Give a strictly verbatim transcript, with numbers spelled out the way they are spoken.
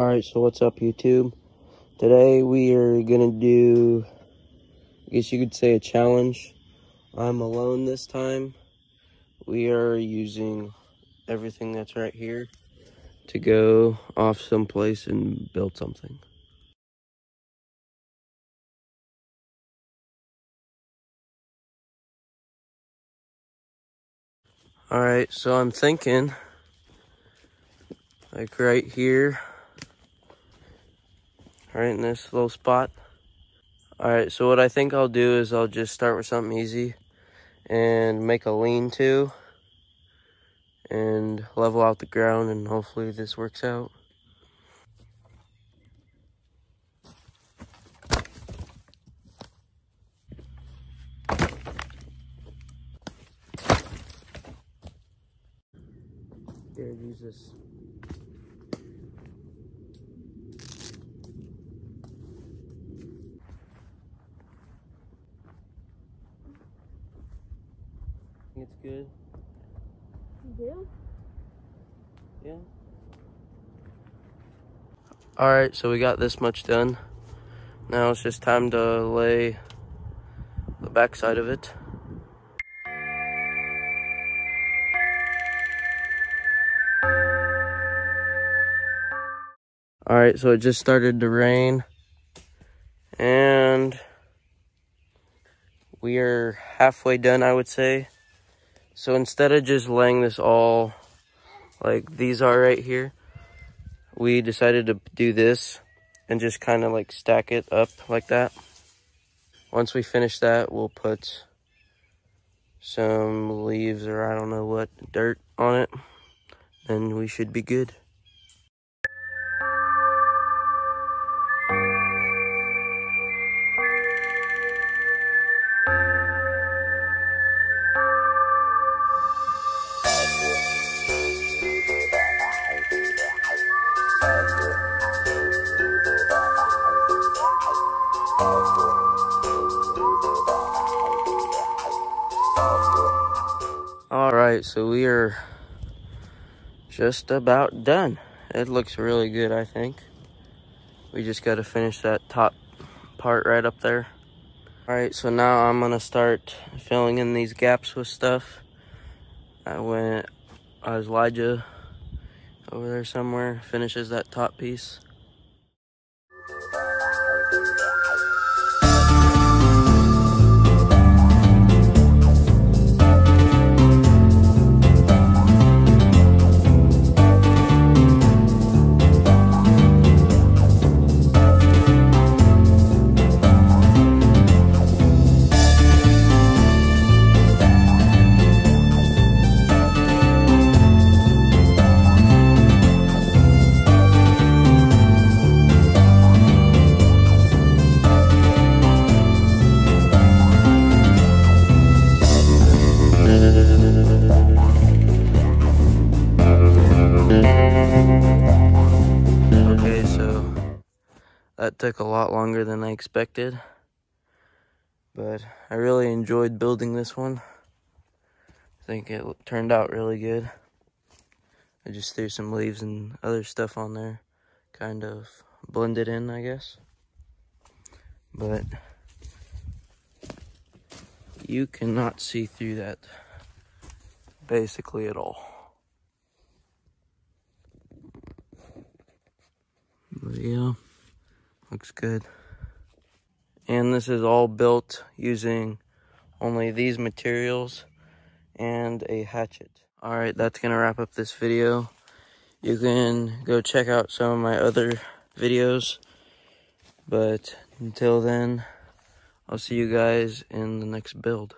Alright, so what's up, YouTube? Today we are gonna do, I guess you could say, a challenge. I'm alone this time. We are using everything that's right here to go off someplace and build something. Alright, so I'm thinking, like right here, right in this little spot. Alright, so what I think I'll do is I'll just start with something easy and make a lean-to and level out the ground, and hopefully this works out. There, use this. It's good. You do? Yeah. Alright, so we got this much done. Now it's just time to lay the backside of it. Alright, so it just started to rain. And we are halfway done, I would say. So instead of just laying this all like these are right here, we decided to do this and just kind of like stack it up like that. Once we finish that, we'll put some leaves or I don't know what, dirt on it, and we should be good. Alright, so we are just about done. It looks really good, I think. We just got to finish that top part right up there. Alright, so now I'm going to start filling in these gaps with stuff. I went, I was Elijah over there somewhere, finishes that top piece. That took a lot longer than I expected, but I really enjoyed building this one. I think it turned out really good. I just threw some leaves and other stuff on there, kind of blended in, I guess. But you cannot see through that basically at all. But yeah. Looks good. And this is all built using only these materials and a hatchet. Alright, that's gonna wrap up this video. You can go check out some of my other videos. But until then, I'll see you guys in the next build.